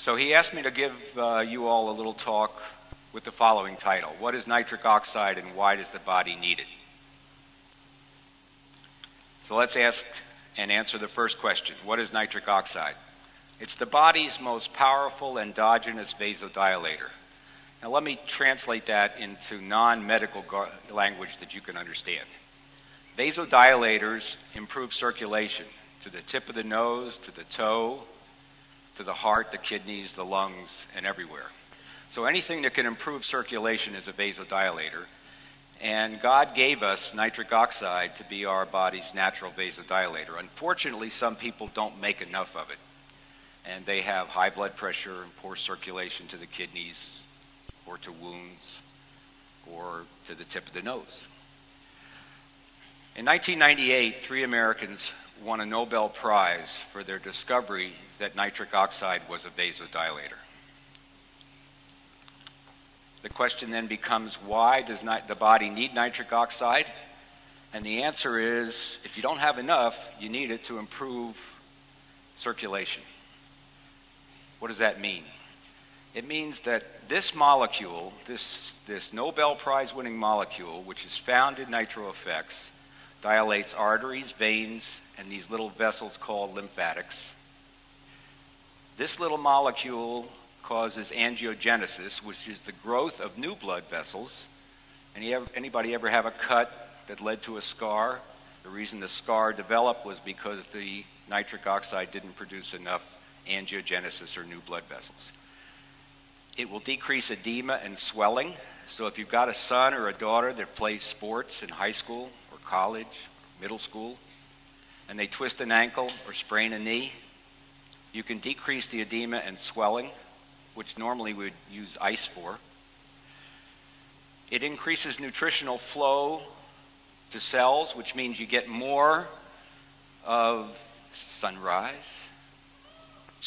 So he asked me to give you all a little talk with the following title: What is nitric oxide and why does the body need it? So let's ask and answer the first question. What is nitric oxide? It's the body's most powerful endogenous vasodilator. Now let me translate that into non-medical language that you can understand. Vasodilators improve circulation to the tip of the nose, to the toe, to the heart, the kidneys, the lungs, and everywhere. So anything that can improve circulation is a vasodilator. And God gave us nitric oxide to be our body's natural vasodilator. Unfortunately, some people don't make enough of it. And they have high blood pressure and poor circulation to the kidneys, or to wounds, or to the tip of the nose. In 1998, 3 Americans won a Nobel Prize for their discovery that nitric oxide was a vasodilator. The question then becomes, why does the body need nitric oxide? And the answer is, if you don't have enough, you need it to improve circulation. What does that mean? It means that this molecule, this Nobel Prize winning molecule, which is found in NitroFX, dilates arteries, veins, and these little vessels called lymphatics. This little molecule causes angiogenesis, which is the growth of new blood vessels. Anybody ever have a cut that led to a scar? The reason the scar developed was because the nitric oxide didn't produce enough angiogenesis or new blood vessels. It will decrease edema and swelling. So if you've got a son or a daughter that plays sports in high school or college, middle school, and they twist an ankle or sprain a knee, you can decrease the edema and swelling, which normally we'd use ice for. It increases nutritional flow to cells, which means you get more of sunrise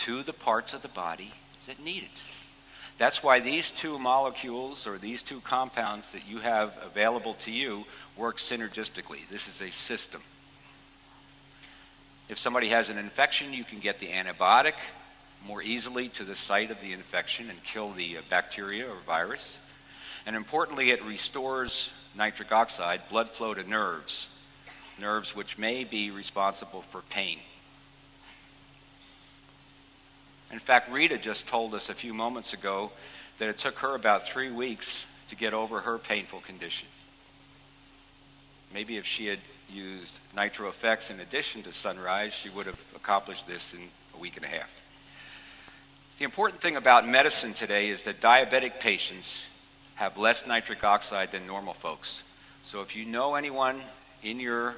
to the parts of the body that need it. That's why these two molecules, or these two compounds that you have available to you, work synergistically. This is a system. If somebody has an infection, you can get the antibiotic more easily to the site of the infection and kill the bacteria or virus. And importantly, it restores nitric oxide, blood flow to nerves, nerves which may be responsible for pain. In fact, Rita just told us a few moments ago that it took her about 3 weeks to get over her painful condition. Maybe if she had used NitroFX in addition to Sunrise, she would have accomplished this in a week and a half. The important thing about medicine today is that diabetic patients have less nitric oxide than normal folks. So if you know anyone in your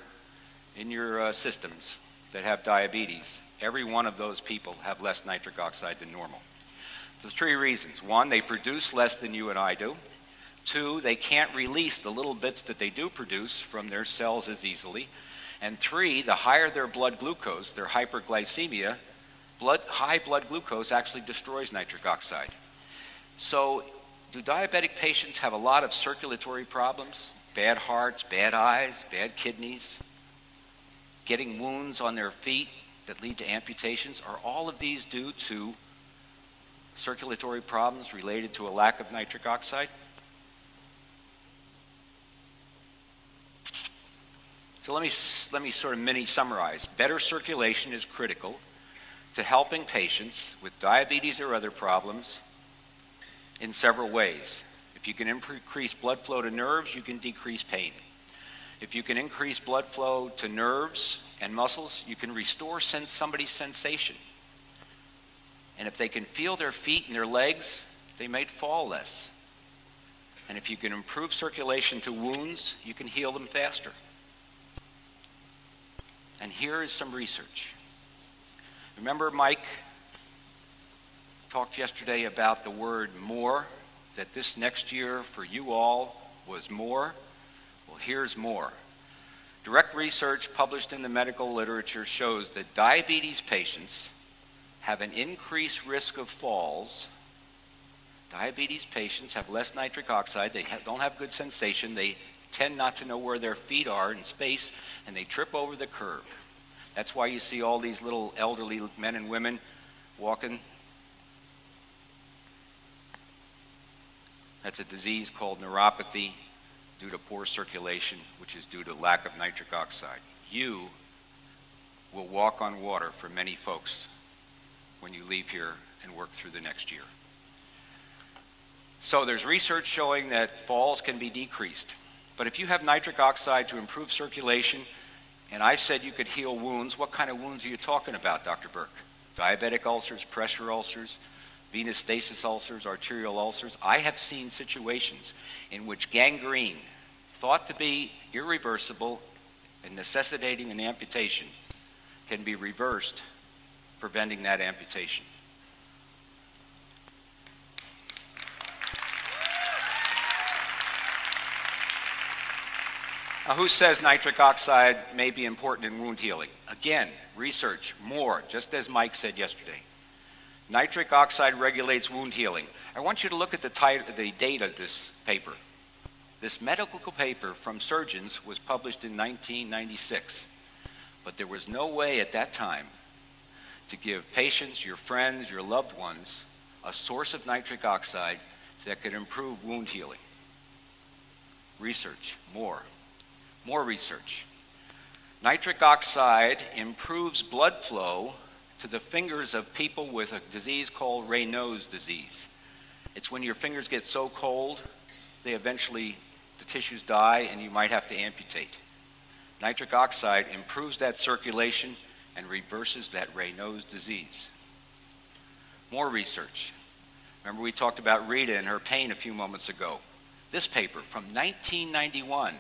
systems that have diabetes, every one of those people have less nitric oxide than normal. For 3 reasons. 1, they produce less than you and I do. 2, they can't release the little bits that they do produce from their cells as easily. And 3, the higher their blood glucose, their hyperglycemia, high blood glucose actually destroys nitric oxide. So do diabetic patients have a lot of circulatory problems? Bad hearts, bad eyes, bad kidneys, getting wounds on their feet that lead to amputations? Are all of these due to circulatory problems related to a lack of nitric oxide? So let me sort of mini summarize. Better circulation is critical to helping patients with diabetes or other problems in several ways. If you can increase blood flow to nerves, you can decrease pain. If you can increase blood flow to nerves and muscles, you can restore somebody's sensation. And if they can feel their feet and their legs, they might fall less. And if you can improve circulation to wounds, you can heal them faster. And here is some research. Remember Mike talked yesterday about the word more, that this next year for you all was more? Well, here's more. Direct research published in the medical literature shows that diabetes patients have an increased risk of falls. Diabetes patients have less nitric oxide, they don't have good sensation, they tend not to know where their feet are in space, and they trip over the curb. That's why you see all these little elderly men and women walking That's a disease called neuropathy due to poor circulation, which is due to lack of nitric oxide. You will walk on water for many folks when you leave here and work through the next year. So there's research showing that falls can be decreased. But if you have nitric oxide to improve circulation, and I said you could heal wounds, what kind of wounds are you talking about, Dr. Burke? Diabetic ulcers, pressure ulcers, venous stasis ulcers, arterial ulcers. I have seen situations in which gangrene, thought to be irreversible and necessitating an amputation, can be reversed, preventing that amputation. Now, who says nitric oxide may be important in wound healing? Again, research, more, just as Mike said yesterday. Nitric oxide regulates wound healing. I want you to look at the date of this paper. This medical paper from surgeons was published in 1996, but there was no way at that time to give patients, your friends, your loved ones, a source of nitric oxide that could improve wound healing. Research, more. More research. Nitric oxide improves blood flow to the fingers of people with a disease called Raynaud's disease. It's when your fingers get so cold, they eventually, the tissues die and you might have to amputate. Nitric oxide improves that circulation and reverses that Raynaud's disease. More research. Remember we talked about Rita and her pain a few moments ago. This paper from 1991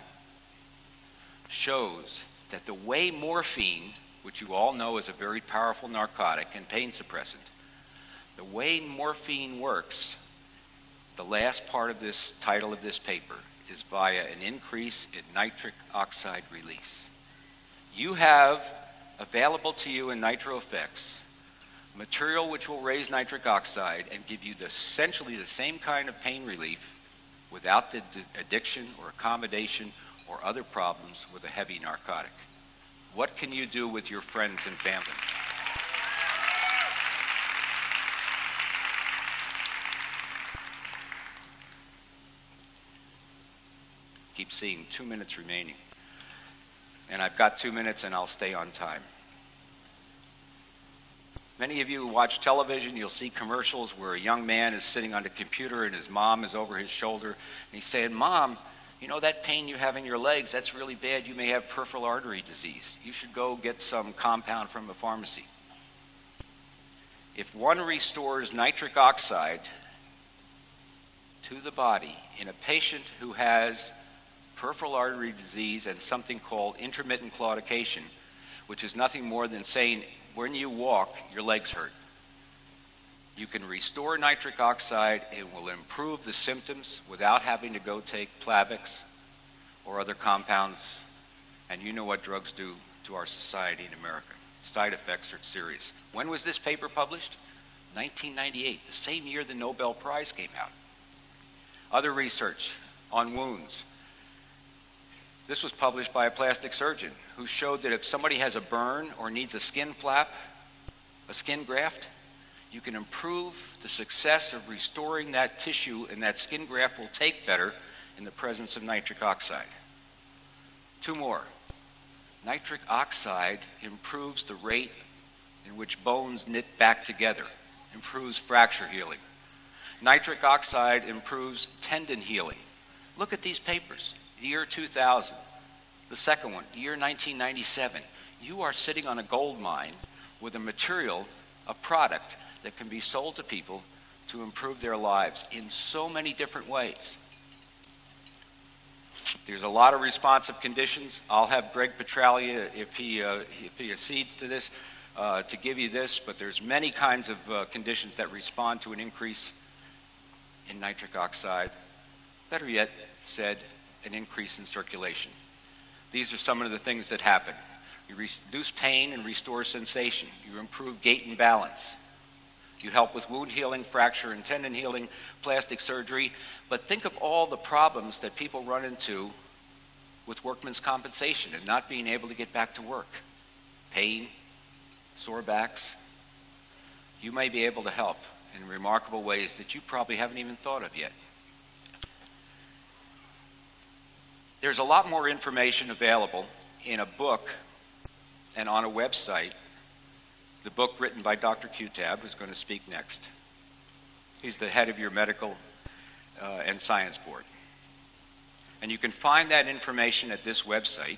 shows that the way morphine, which you all know is a very powerful narcotic and pain suppressant, the way morphine works, the last part of this title of this paper is via an increase in nitric oxide release. You have available to you in NitroFX material which will raise nitric oxide and give you essentially the same kind of pain relief without the addiction or accommodation or other problems with a heavy narcotic. What can you do with your friends and family? Keep seeing 2 minutes remaining. And I've got 2 minutes and I'll stay on time. Many of you who watch television, you'll see commercials where a young man is sitting on the computer and his mom is over his shoulder and he's saying, "Mom, you know that pain you have in your legs, that's really bad. You may have peripheral artery disease. You should go get some compound from a pharmacy." If one restores nitric oxide to the body in a patient who has peripheral artery disease and something called intermittent claudication, which is nothing more than saying when you walk, your legs hurt. You can restore nitric oxide and will improve the symptoms without having to go take Plavix or other compounds. And you know what drugs do to our society in America. Side effects are serious. When was this paper published? 1998, the same year the Nobel Prize came out. Other research on wounds. This was published by a plastic surgeon who showed that if somebody has a burn or needs a skin flap, a skin graft, you can improve the success of restoring that tissue, and that skin graft will take better in the presence of nitric oxide. Two more. Nitric oxide improves the rate in which bones knit back together, improves fracture healing. Nitric oxide improves tendon healing. Look at these papers. The year 2000, the second one, the year 1997. You are sitting on a gold mine with a material, a product, that can be sold to people to improve their lives in so many different ways. There's a lot of responsive conditions. I'll have Greg Petralia, if he accedes to this, to give you this, but there's many kinds of conditions that respond to an increase in nitric oxide. Better yet said, an increase in circulation. These are some of the things that happen. You reduce pain and restore sensation. You improve gait and balance. You help with wound healing, fracture and tendon healing, plastic surgery. But think of all the problems that people run into with workman's compensation and not being able to get back to work. Pain, sore backs. You may be able to help in remarkable ways that you probably haven't even thought of yet. There's a lot more information available in a book and on a website. The book written by Dr. Qtab, who's going to speak next. He's the head of your medical and science board. And you can find that information at this website.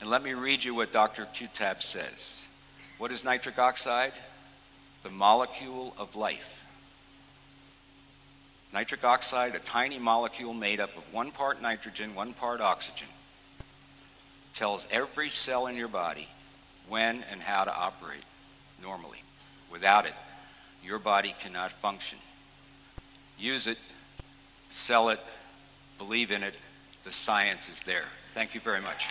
And let me read you what Dr. Qtab says. What is nitric oxide? The molecule of life. Nitric oxide, a tiny molecule made up of 1 part nitrogen, 1 part oxygen, tells every cell in your body when and how to operate normally. Without it, your body cannot function. Use it, sell it, believe in it. The science is there. Thank you very much.